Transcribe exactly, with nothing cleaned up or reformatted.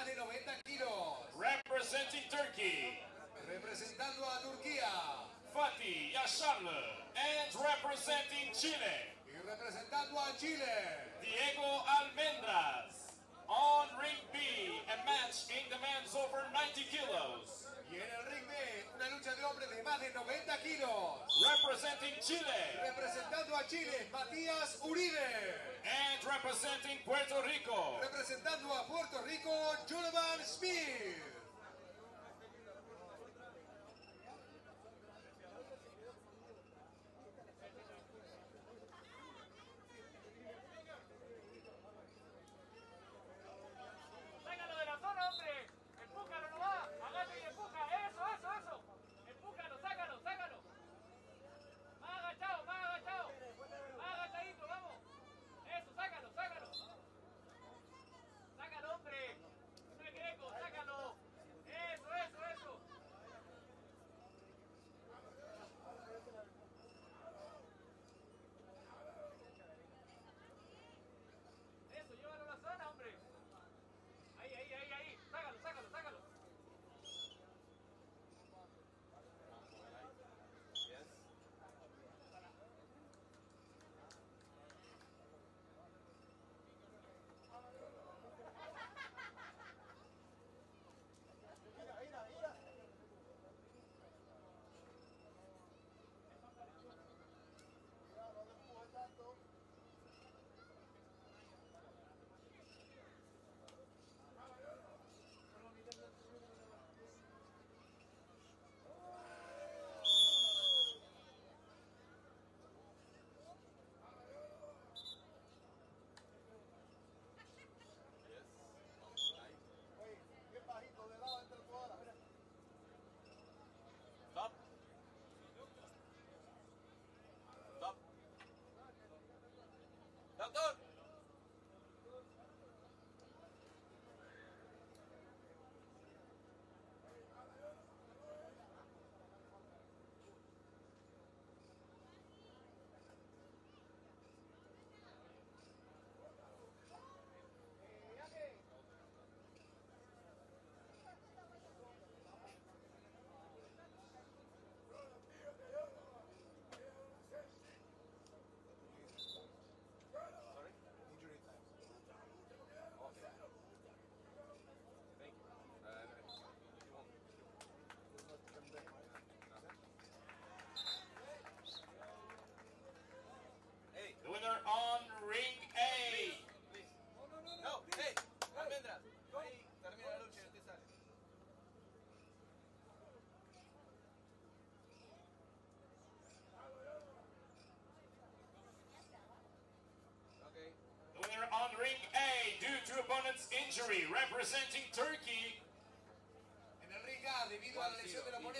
más de noventa kilos. Representing Turkey. Representando a Turquía. Fatih Yaşarlı. And representing Chile. Y representando a Chile. Diego Almendras. On ring B, a match in the men's over ninety kilos. Y en el ring B, una lucha de hombres de más de noventa kilos. Representing Chile. Representando a Chile, Matías Uribe. And representing Puerto Rico. Representando a Puerto Rico, Julovan Smith. ¡Sácalo de la zona, hombre! ¡Empújalo, no va! ¡Agate y empuja! ¡Eso, eso, eso! ¡Empújalo, sácalo, sácalo! ¡Más agachado, más agachado! ¡Más agachadito, vamos! ¡Eso, sácalo, sácalo! ¡Sácalo, hombre! ¡Hombre Greco, sácalo! ¡Eso, eso, eso! ¡Eso, llévalo a la zona, hombre! Ahí, ahí, ahí, ahí. Sácalo, sácalo, sácalo. Yes. Stop. Stop. Doctor. The winner on ring A. Please, please. No, no, no, no. No, hey, Almendras. Ahí termina la lucha y usted sale. Okay. The winner on ring A, due to opponent's injury, representing Turkey. En el ring A, debido a la lesión del oponente.